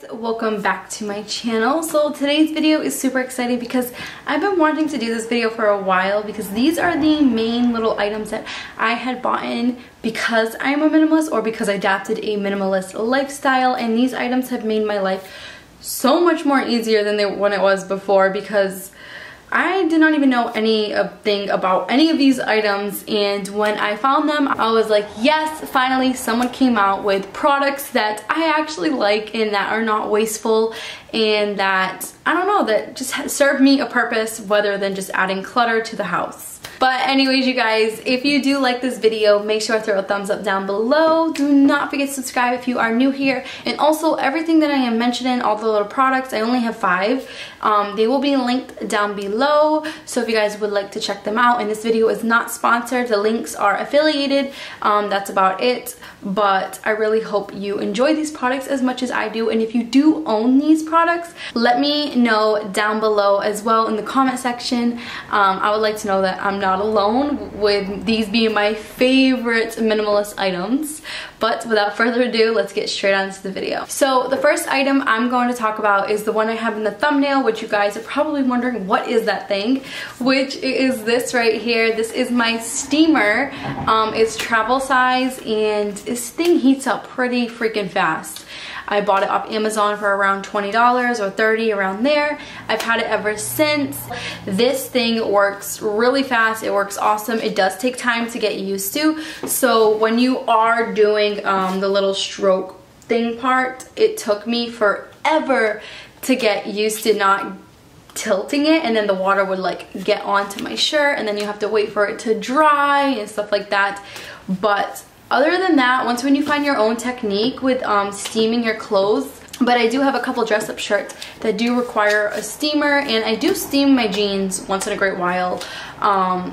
guys, welcome back to my channel. So today's video is super exciting because I've been wanting to do this video for a while, because these are the main little items that I had bought in because I'm a minimalist, or because I adapted a minimalist lifestyle, and these items have made my life so much more easier than when it was before, because I did not even know anything about any of these items, and when I found them I was like, yes, finally someone came out with products that I actually like and that are not wasteful and that, I don't know, that just serve me a purpose rather than just adding clutter to the house. But anyways, you guys, if you do like this video, make sure to throw a thumbs up down below. Do not forget to subscribe if you are new here. And also, everything that I am mentioning, all the little products, I only have 5. They will be linked down below. So if you guys would like to check them out, and this video is not sponsored, the links are affiliated. That's about it. But I really hope you enjoy these products as much as I do. And if you do own these products, let me know down below as well in the comment section. I would like to know that I'm not alone with these being my favorite minimalist items. But without further ado, let's get straight on to the video. So the first item I'm going to talk about is the one I have in the thumbnail, which you guys are probably wondering what is that thing, which is this right here. This is my steamer. It's travel size, and this thing heats up pretty freaking fast. I bought it off Amazon for around $20 or $30, around there. I've had it ever since. This thing works really fast. It works awesome. It does take time to get used to. So when you are doing the little stroke thing part, it took me forever to get used to not tilting it, and then the water would like get onto my shirt, and then you have to wait for it to dry and stuff like that. But other than that, when you find your own technique with steaming your clothes, but I do have a couple dress-up shirts that do require a steamer, and I do steam my jeans once in a great while.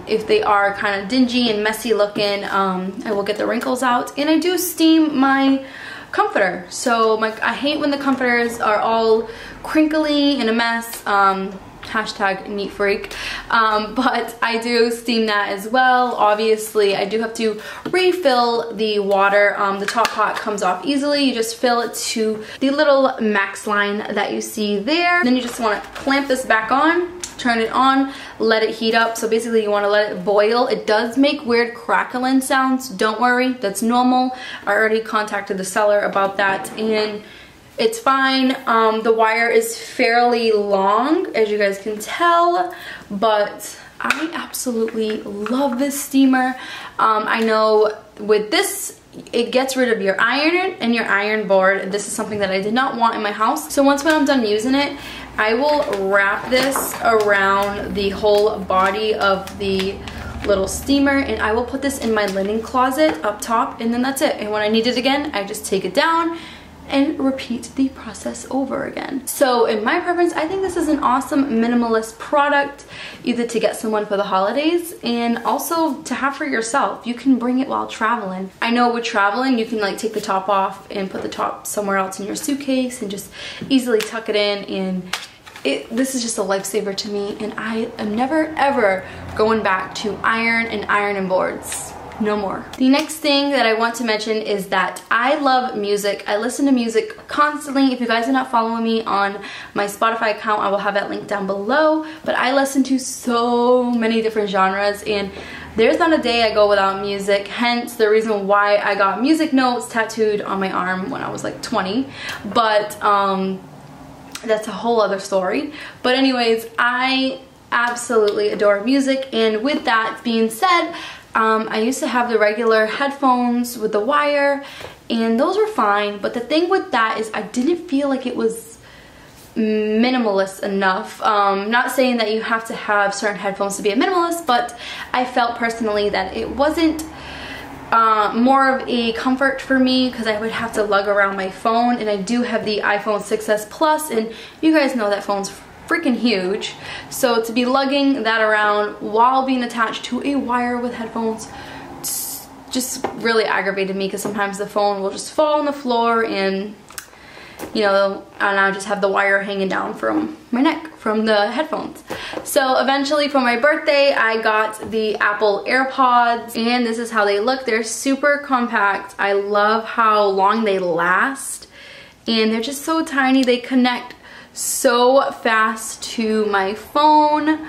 If they are kind of dingy and messy looking, I will get the wrinkles out, and I do steam my comforter. So I hate when the comforters are all crinkly and a mess. Hashtag neat freak. But I do steam that as well. Obviously, I do have to refill the water. The top pot comes off easily. You just fill it to the little max line that you see there. Then you just want to clamp this back on, turn it on, let it heat up. So basically you want to let it boil. It does make weird crackling sounds. Don't worry, that's normal. I already contacted the seller about that, and it's fine. The wire is fairly long, as you guys can tell, but I absolutely love this steamer. I know with this, it gets rid of your iron and your iron board. This is something that I did not want in my house. So once when I'm done using it, I will wrap this around the whole body of the little steamer, and I will put this in my linen closet up top, and then that's it. And when I need it again, I just take it down and repeat the process over again. So in my preference, I think this is an awesome minimalist product, either to get someone for the holidays and also to have for yourself. You can bring it while traveling. I know with traveling, you can like take the top off and put the top somewhere else in your suitcase and just easily tuck it in, and this is just a lifesaver to me, and I am never ever going back to ironing boards. No more. The next thing that I want to mention is that I love music. I listen to music constantly. If you guys are not following me on my Spotify account, I will have that link down below. But I listen to so many different genres, and there's not a day I go without music, hence the reason why I got music notes tattooed on my arm when I was like 20. But that's a whole other story. But anyways, I absolutely adore music, and with that being said, I used to have the regular headphones with the wire, and those were fine, but the thing with that is I didn't feel like it was minimalist enough. Not saying that you have to have certain headphones to be a minimalist, but I felt personally that it wasn't more of a comfort for me, because I would have to lug around my phone, and I do have the iPhone 6s plus, and you guys know that phone's freaking huge, so to be lugging that around while being attached to a wire with headphones just really aggravated me, because sometimes the phone will just fall on the floor, and you know, and I just have the wire hanging down from my neck from the headphones. So eventually for my birthday I got the Apple AirPods, and this is how they look. They're super compact. I love how long they last, and they're just so tiny. They connect so fast to my phone.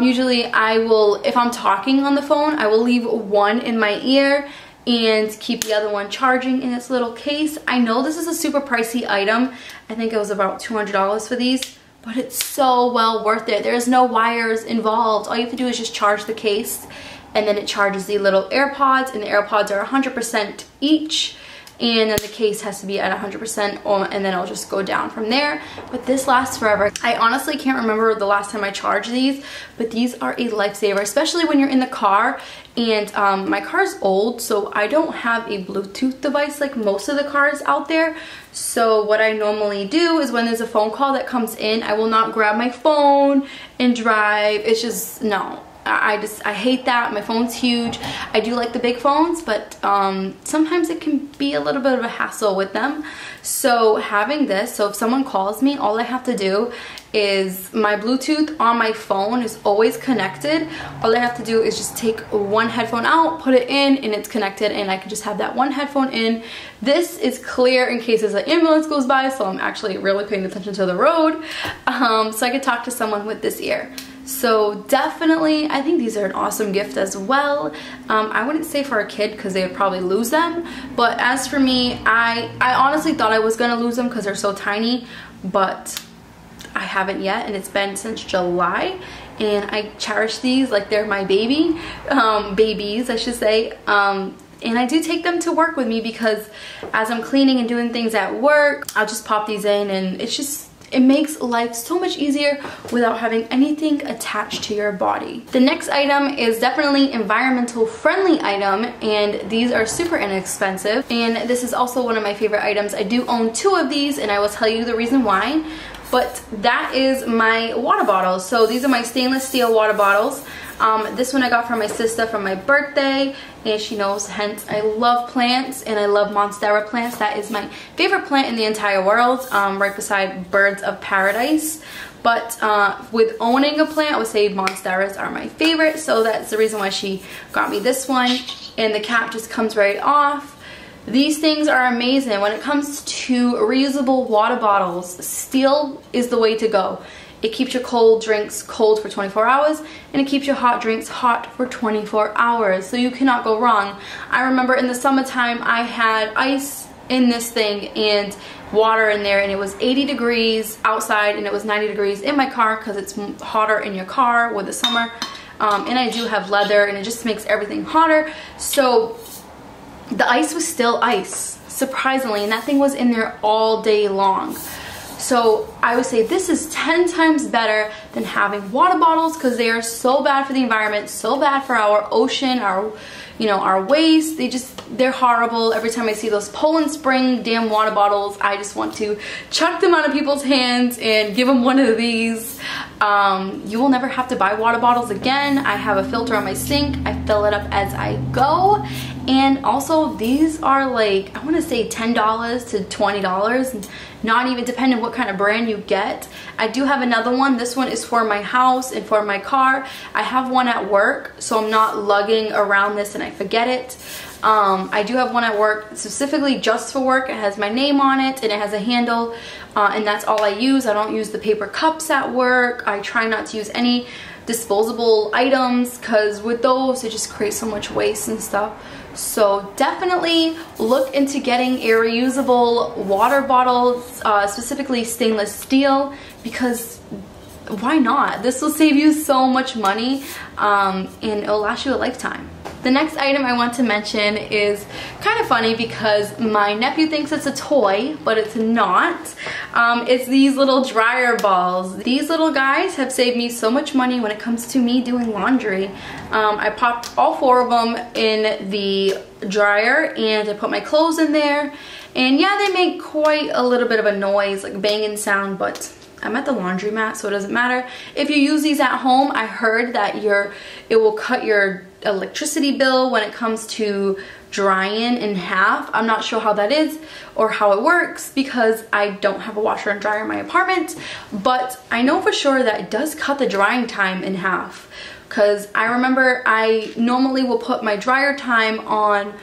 Usually I will, if I'm talking on the phone, I will leave one in my ear and keep the other one charging in its little case. I know this is a super pricey item. I think it was about $200 for these, but it's so well worth it. There's no wires involved. All you have to do is just charge the case, and then it charges the little AirPods, and the AirPods are 100% each, and then the case has to be at 100%, and then it'll just go down from there. But this lasts forever. I honestly can't remember the last time I charged these, but these are a lifesaver, especially when you're in the car. And my car's old, so I don't have a Bluetooth device like most of the cars out there. So what I normally do is when there's a phone call that comes in, I will not grab my phone and drive. It's just, no. I hate that. My phone's huge. I do like the big phones, but sometimes it can be a little bit of a hassle with them. So having this, so if someone calls me, all I have to do is my Bluetooth on my phone is always connected. All I have to do is just take one headphone out, put it in, and it's connected, and I can just have that one headphone in. This is clear in case an ambulance goes by, so I'm actually really paying attention to the road. So I could talk to someone with this ear. So definitely, I think these are an awesome gift as well. I wouldn't say for a kid because they would probably lose them. But as for me, I honestly thought I was going to lose them because they're so tiny. But I haven't yet, and it's been since July. And I cherish these like they're my baby. Babies, I should say. And I do take them to work with me because as I'm cleaning and doing things at work, I'll just pop these in, and it's just... it makes life so much easier without having anything attached to your body. The next item is definitely environmental friendly item, and these are super inexpensive, and this is also one of my favorite items. I do own two of these, and I will tell you the reason why, but that is my water bottles. So these are my stainless steel water bottles. This one I got from my sister for my birthday, and she knows, hence I love plants, and I love Monstera plants. That is my favorite plant in the entire world, right beside Birds of Paradise. But with owning a plant, I would say Monsteras are my favorite, so that's the reason why she got me this one. And the cap just comes right off. These things are amazing. When it comes to reusable water bottles, steel is the way to go. It keeps your cold drinks cold for 24 hours, and it keeps your hot drinks hot for 24 hours. So you cannot go wrong. I remember in the summertime, I had ice in this thing and water in there, and it was 80 degrees outside, and it was 90 degrees in my car because it's hotter in your car with the summer. And I do have leather, and it just makes everything hotter. So the ice was still ice, surprisingly, and that thing was in there all day long. So I would say this is 10 times better than having water bottles because they are so bad for the environment, so bad for our ocean, our, you know, our waste. They're horrible. Every time I see those Poland Spring damn water bottles, I just want to chuck them out of people's hands and give them one of these. You will never have to buy water bottles again. I have a filter on my sink. I fill it up as I go. And also these are like, I want to say $10 to $20, not even depending what kind of brand you get. I do have another one. This one is for my house and for my car. I have one at work, so I'm not lugging around this and I forget it. I do have one at work specifically just for work. It has my name on it, and it has a handle, and that's all I use. I don't use the paper cups at work. I try not to use any disposable items because with those it just creates so much waste and stuff. So definitely look into getting a reusable water bottle, specifically stainless steel, because why not? This will save you so much money, and it'll last you a lifetime. The next item I want to mention is kind of funny because my nephew thinks it's a toy, but it's not. It's these little dryer balls. These little guys have saved me so much money when it comes to me doing laundry. I popped all four of them in the dryer, and I put my clothes in there. And yeah, they make quite a little bit of a noise, like banging sound, but I'm at the laundromat, so it doesn't matter. If you use these at home, I heard that it will cut your electricity bill when it comes to drying in half. I'm not sure how that is or how it works because I don't have a washer and dryer in my apartment, but I know for sure that it does cut the drying time in half because I remember I normally will put my dryer time on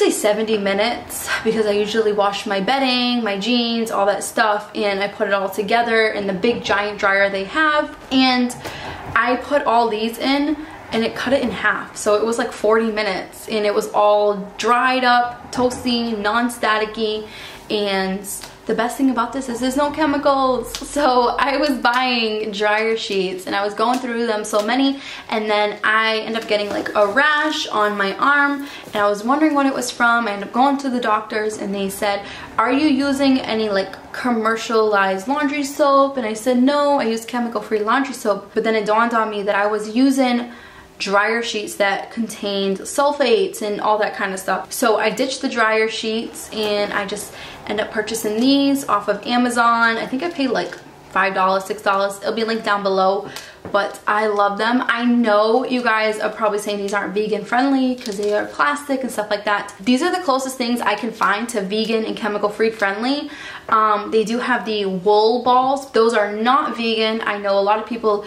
would say 70 minutes because I usually wash my bedding, my jeans, all that stuff, and I put it all together in the big giant dryer they have. And I put all these in and it cut it in half. So it was like 40 minutes and it was all dried up, toasty, non-staticky. And the best thing about this is there's no chemicals. So I was buying dryer sheets and I was going through them, so many, and then I ended up getting like a rash on my arm and I was wondering what it was from. I ended up going to the doctors and they said, are you using any like commercialized laundry soap? And I said, no, I use chemical-free laundry soap. But then it dawned on me that I was using dryer sheets that contained sulfates and all that kind of stuff. So I ditched the dryer sheets and I just ended up purchasing these off of Amazon. I think I paid like $5, $6. It'll be linked down below, but I love them. I know you guys are probably saying these aren't vegan friendly because they are plastic and stuff like that. These are the closest things I can find to vegan and chemical-free friendly. They do have the wool balls. Those are not vegan. I know a lot of people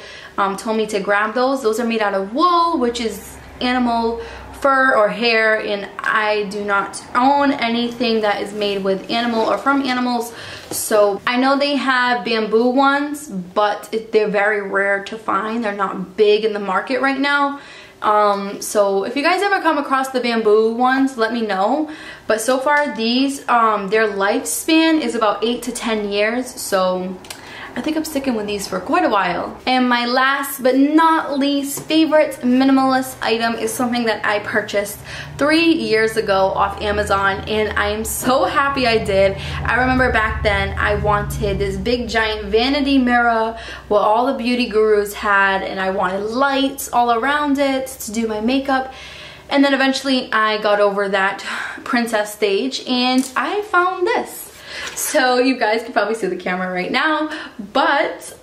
told me to grab those. Those are made out of wool, which is animal fur or hair, and I do not own anything that is made with animal or from animals. So I know they have bamboo ones, but they're very rare to find. They're not big in the market right now. So if you guys ever come across the bamboo ones, let me know. But so far these, their lifespan is about 8 to 10 years, so I think I'm sticking with these for quite a while. And my last but not least favorite minimalist item is something that I purchased 3 years ago off Amazon, and I am so happy I did. I remember back then I wanted this big giant vanity mirror what all the beauty gurus had, and I wanted lights all around it to do my makeup. And then eventually I got over that princess stage and I found this. So you guys can probably see the camera right now, but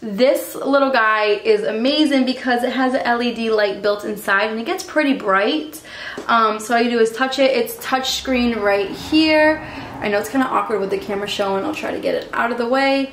this little guy is amazing because it has an LED light built inside and it gets pretty bright. So all you do is touch it. It's touch screen right here. I know it's kind of awkward with the camera showing. I'll try to get it out of the way.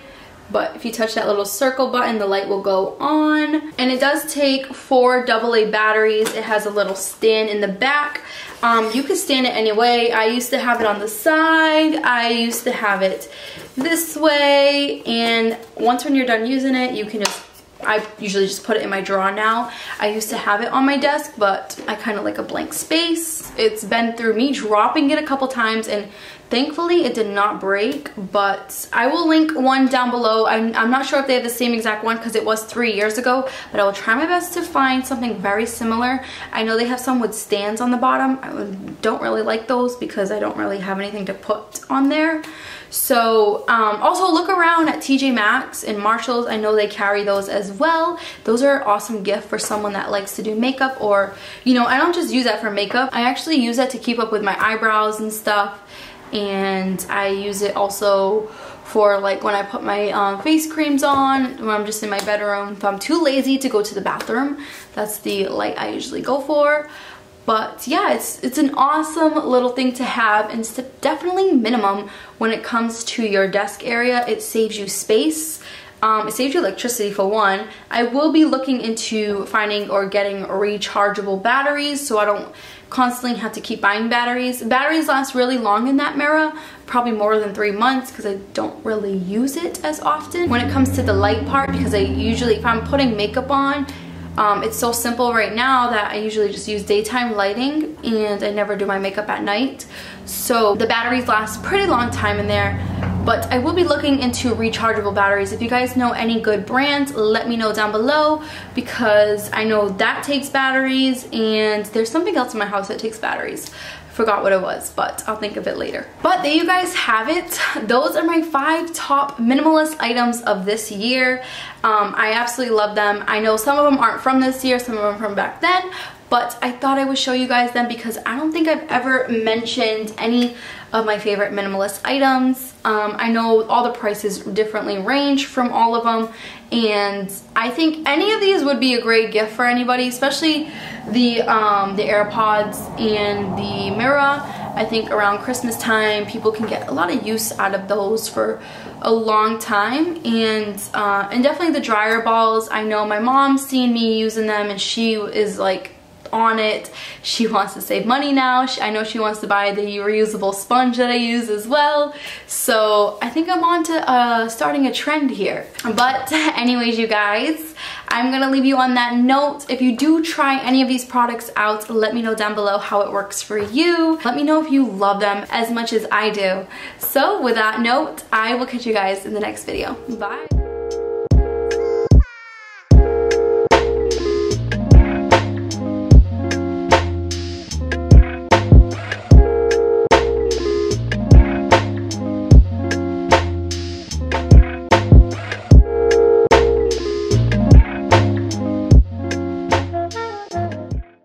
But if you touch that little circle button, the light will go on. And it does take 4 AA batteries. It has a little stand in the back. You can stand it any way. I used to have it on the side. I used to have it this way. And once when you're done using it, you can just, I usually just put it in my drawer now. I used to have it on my desk, but I kind of like a blank space. It's been through me dropping it a couple times, and thankfully it did not break, but I will link one down below. I'm not sure if they have the same exact one because it was 3 years ago, but I will try my best to find something very similar. I know they have some with stands on the bottom. I don't really like those because I don't really have anything to put on there. So also look around at TJ Maxx and Marshalls. I know they carry those as well. Those are an awesome gift for someone that likes to do makeup, or, you know, I don't just use that for makeup. I actually use that to keep up with my eyebrows and stuff. And I use it also for like when I put my face creams on, when I'm just in my bedroom. If I'm too lazy to go to the bathroom, that's the light I usually go for. But yeah, it's an awesome little thing to have, and it's definitely minimum when it comes to your desk area. It saves you space. It saves you electricity for one. I will be looking into finding or getting rechargeable batteries so I don't constantly have to keep buying batteries. Batteries last really long in that mirror, probably more than 3 months because I don't really use it as often. When it comes to the light part, because I usually, if I'm putting makeup on, it's so simple right now that I usually just use daytime lighting and I never do my makeup at night. So the batteries last pretty long time in there. But I will be looking into rechargeable batteries. If you guys know any good brands, let me know down below, because I know that takes batteries, and there's something else in my house that takes batteries. Forgot what it was, but I'll think of it later. But there you guys have it. Those are my 5 top minimalist items of this year. I absolutely love them. I know some of them aren't from this year, some of them from back then, but I thought I would show you guys them because I don't think I've ever mentioned any of my favorite minimalist items. I know all the prices differently range from all of them, and I think any of these would be a great gift for anybody, especially the AirPods and the mirror. I think around Christmas time, people can get a lot of use out of those for a long time. And definitely the dryer balls. I know my mom's seen me using them, and she is like on it. She wants to save money now. I know she wants to buy the reusable sponge that I use as well. So I think I'm on to starting a trend here. But anyways, you guys, I'm gonna leave you on that note. If you do try any of these products out, let me know down below how it works for you. Let me know if you love them as much as I do. So with that note, I will catch you guys in the next video. Bye.